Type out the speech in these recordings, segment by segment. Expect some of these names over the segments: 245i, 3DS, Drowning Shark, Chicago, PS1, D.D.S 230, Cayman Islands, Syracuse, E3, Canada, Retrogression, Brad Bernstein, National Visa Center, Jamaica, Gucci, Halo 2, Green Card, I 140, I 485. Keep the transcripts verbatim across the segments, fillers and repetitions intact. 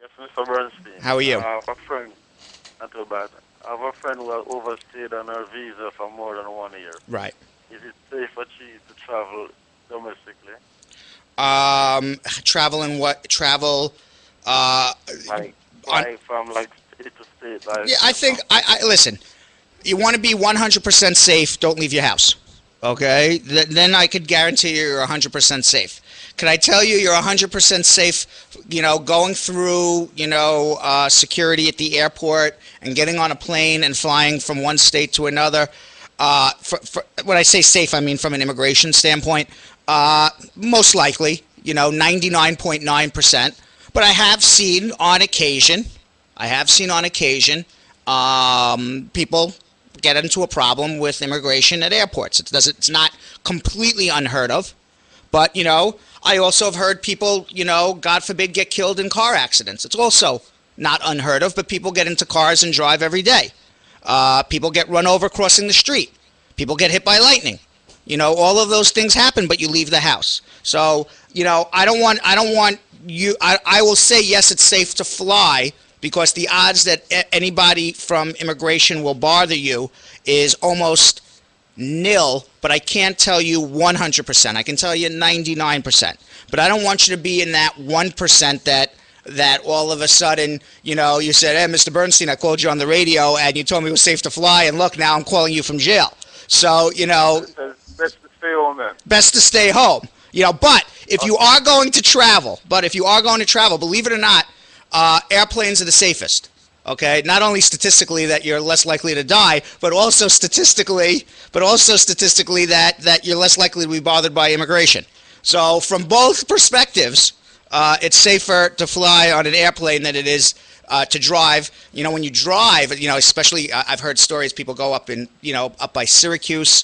Yes, Mister Bernstein. How are you? I have a friend, not too bad. I have a friend who has overstayed on her visa for more than one year. Right. Is it safe for she to travel domestically? Um, travel in what? Travel, uh... Like, on, like from like state to state. Like yeah, I think, I, I listen, you want to be one hundred percent safe, don't leave your house. Okay? Th then I could guarantee you you're one hundred percent safe. Can I tell you you're one hundred percent safe, you know, going through, you know, uh, security at the airport and getting on a plane and flying from one state to another? Uh, for, for, when I say safe, I mean from an immigration standpoint. Uh, most likely, you know, ninety-nine point nine percent. But I have seen on occasion, I have seen on occasion, um, people get into a problem with immigration at airports. It doesn't, it's not completely unheard of. But, you know, I also have heard people, you know, God forbid, get killed in car accidents. It's also not unheard of, but people get into cars and drive every day. Uh, people get run over crossing the street. People get hit by lightning. You know, all of those things happen, but you leave the house. So, you know, I don't want, I don't want you, I, I will say, yes, it's safe to fly, because the odds that anybody from immigration will bother you is almost nil, but I can't tell you one hundred percent. I can tell you ninety-nine percent. But I don't want you to be in that one percent that that all of a sudden, you know, you said, hey, Mister Bernstein, I called you on the radio, and you told me it was safe to fly, and look, now I'm calling you from jail. So, you know. Best to stay home, then. Best to stay home. You know, but if you are going to travel, but if you are going to travel, believe it or not, Uh, airplanes are the safest, okay? Not only statistically that you're less likely to die, but also statistically, but also statistically that, that you're less likely to be bothered by immigration. So from both perspectives, uh, it's safer to fly on an airplane than it is uh, to drive. You know, when you drive, you know, especially uh, I've heard stories, people go up in, you know, up by Syracuse,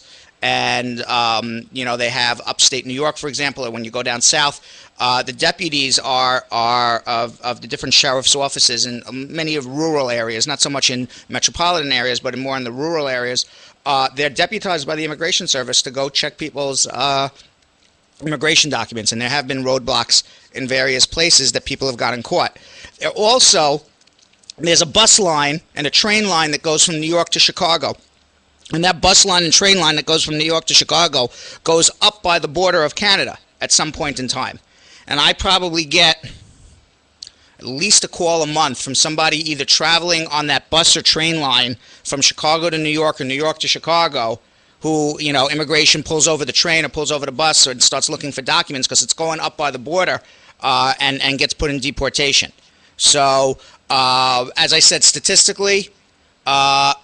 and, um, you know, they have upstate New York, for example, or when you go down south, uh, the deputies are, are of, of the different sheriff's offices in many of rural areas, not so much in metropolitan areas, but in more in the rural areas. Uh, they're deputized by the Immigration Service to go check people's uh, immigration documents, and there have been roadblocks in various places that people have gotten caught. There also, there's a bus line and a train line that goes from New York to Chicago. And that bus line and train line that goes from New York to Chicago goes up by the border of Canada at some point in time. And I probably get at least a call a month from somebody either traveling on that bus or train line from Chicago to New York or New York to Chicago who, you know, immigration pulls over the train or pulls over the bus and starts looking for documents because it's going up by the border uh, and, and gets put in deportation. So, uh, as I said, statistically, uh,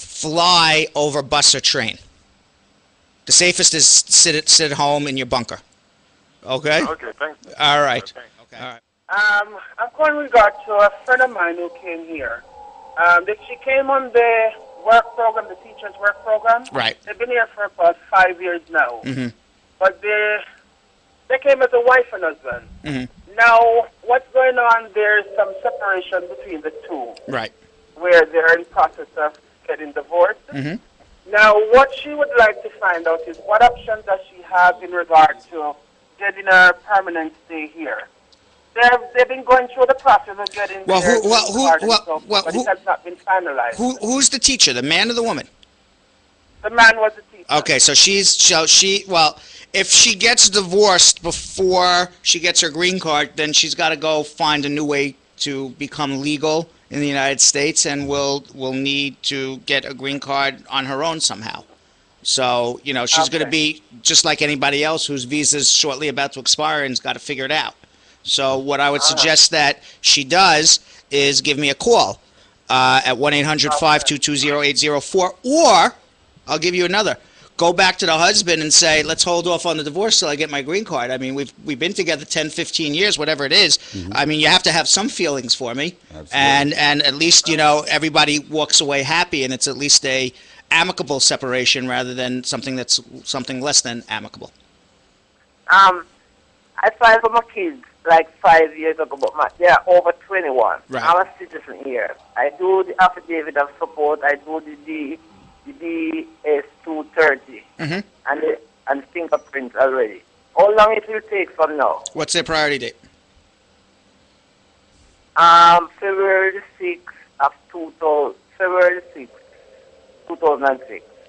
fly over bus or train. The safest is sit at, sit at home in your bunker. Okay? Okay, thanks. All right. Okay. Okay. All right. Um, I'm calling in regard to a friend of mine who came here. Um, that she came on the work program, the teacher's work program. Right. They've been here for about five years now. Mm-hmm. But they, they came as a wife and husband. Mm-hmm. Now, what's going on, there's some separation between the two. Right. Where they're in the process of in divorce. Mm-hmm. Now, what she would like to find out is what options does she have in regard to getting her permanent stay here? They've, they've been going through the process of getting well, who, well, who, well, so, well, but who, it has not been finalized. Who, who's the teacher, the man or the woman? The man was the teacher. Okay, so she's, so she, well, if she gets divorced before she gets her green card, then she's got to go find a new way to become legal in the United States, and will will need to get a green card on her own somehow. So, you know, she's okay. going to be just like anybody else whose visa is shortly about to expire and's got to figure it out. So what I would uh-huh. suggest that she does is give me a call uh, at one eight hundred, five two two, zero eight zero four, or I'll give you another. Go back to the husband and say, let's hold off on the divorce till I get my green card. I mean, we've we've been together ten, fifteen years, whatever it is. Mm-hmm. I mean, you have to have some feelings for me. Absolutely. And and at least, you know, everybody walks away happy, and it's at least a amicable separation rather than something that's something less than amicable. Um, I filed for my kids like five years ago, but they're over twenty-one. Right. I'm a citizen here. I do the affidavit of support. I do the D. D D S two thirty mm-hmm. and the, and fingerprints already. How long it will take from now? What's their priority date? Um, February sixth of two thousand six.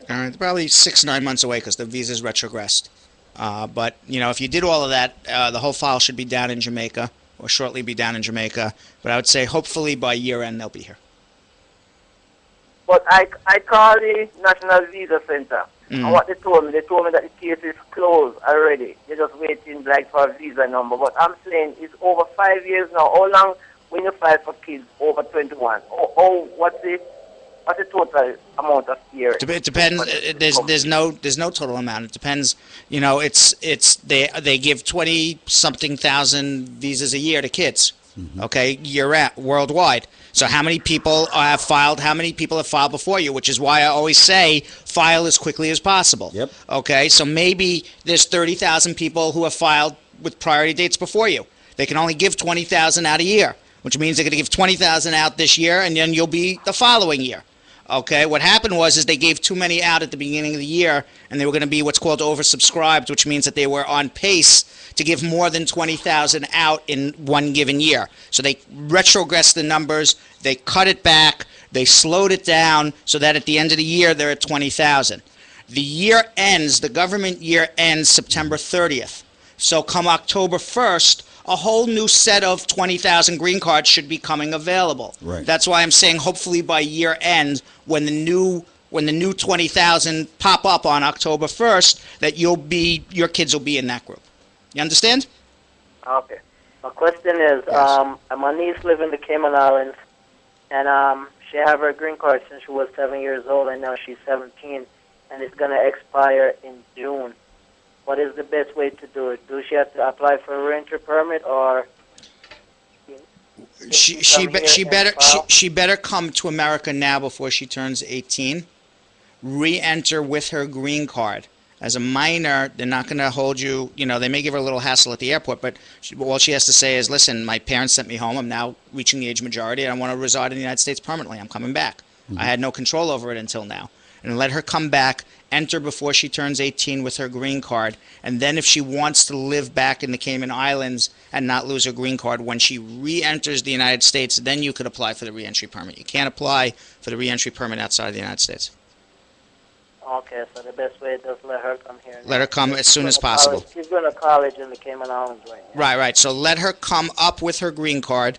All right, probably six, nine months away because the visa's retrogressed. Uh, but, you know, if you did all of that, uh, the whole file should be down in Jamaica or shortly be down in Jamaica. But I would say hopefully by year end they'll be here. But I, I called the National Visa Center. Mm. And what they told me, they told me that the case is closed already. They're just waiting like for a visa number. But I'm saying it's over five years now. How long when you file for kids over twenty-one? Oh, oh what's the what's the total amount of years? It depends. There's there's no there's no total amount. It depends. You know, it's it's they they give twenty something thousand visas a year to kids. Mm-hmm. Okay, year at worldwide. So how many people have filed, how many people have filed before you, which is why I always say file as quickly as possible. Yep. Okay, so maybe there's thirty thousand people who have filed with priority dates before you. They can only give twenty thousand out a year, which means they're going to give twenty thousand out this year, and then you'll be the following year. Okay, what happened was is they gave too many out at the beginning of the year, and they were going to be what's called oversubscribed, which means that they were on pace to give more than twenty thousand out in one given year. So they retrogressed the numbers, they cut it back, they slowed it down so that at the end of the year they're at twenty thousand. The year ends, the government year ends September thirtieth. So come October first, a whole new set of twenty thousand green cards should be coming available. Right. That's why I'm saying hopefully by year end, when the new when the new twenty thousand pop up on October first, that you'll be your kids will be in that group. You understand? Okay. My question is, yes. um, my niece lives in the Cayman Islands, and um, she had her green card since she was seven years old, and now she's seventeen, and it's going to expire in June. What is the best way to do it? Do she have to apply for a renter permit, or she she be, she better she, she better come to America now before she turns eighteen, re-enter with her green card. As a minor, they're not going to hold you. You know, they may give her a little hassle at the airport, but she, all she has to say is, "Listen, my parents sent me home. I'm now reaching the age majority, and I want to reside in the United States permanently. I'm coming back. Mm-hmm. I had no control over it until now." And let her come back, enter before she turns eighteen with her green card, and then if she wants to live back in the Cayman Islands and not lose her green card, when she re-enters the United States, then you could apply for the re-entry permit. You can't apply for the re-entry permit outside of the United States. Okay, so the best way is just let her come here. Let her come as soon as possible. She's going to college in the Cayman Islands right now. Right, right. So let her come up with her green card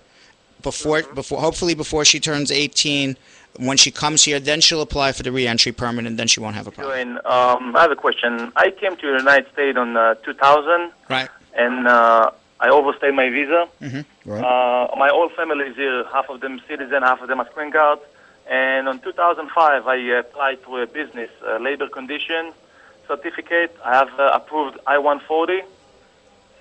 before, mm-hmm. before, hopefully before she turns eighteen. When she comes here, then she'll apply for the re-entry permit, and then she won't have a problem. Um, I have a question. I came to the United States on uh, two thousand, right? And uh, I overstayed my visa. Mm-hmm. Right. Uh, my whole family is here, half of them citizen, half of them are green card. And on two thousand five, I applied to a business, uh, labor condition certificate. I have uh, approved I one forty,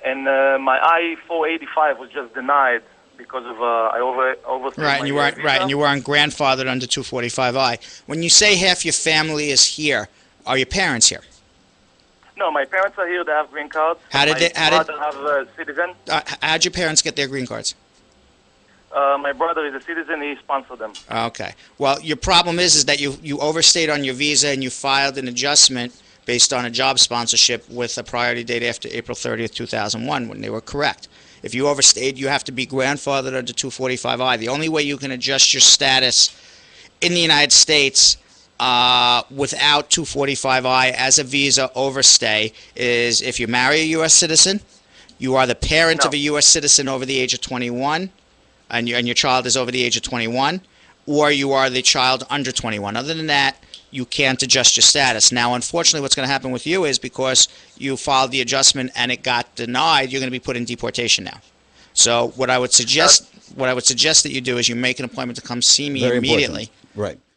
and uh, my I four eighty-five was just denied because of uh, I over overstayed right, and you weren't visa. Right, and you weren't grandfathered under two forty-five I. When you say half your family is here, are your parents here? No, my parents are here. They have green cards. How did my they? How did have a citizen? Uh, how did your parents get their green cards? Uh, my brother is a citizen. He sponsored them. Okay. Well, your problem is is that you you overstayed on your visa and you filed an adjustment based on a job sponsorship with a priority date after April thirtieth, two thousand one, when they were correct. If you overstayed, you have to be grandfathered under two forty-five I. The only way you can adjust your status in the United States uh, without two forty-five I as a visa overstay is if you marry a U S citizen, you are the parent no. of a U S citizen over the age of twenty-one, and, you, and your child is over the age of twenty-one, or you are the child under twenty-one. Other than that, you can't adjust your status. Now, unfortunately, what's going to happen with you is because you filed the adjustment and it got denied, you're going to be put in deportation now. So what I would suggest, what I would suggest that you do is you make an appointment to come see me Very immediately. Important. Right.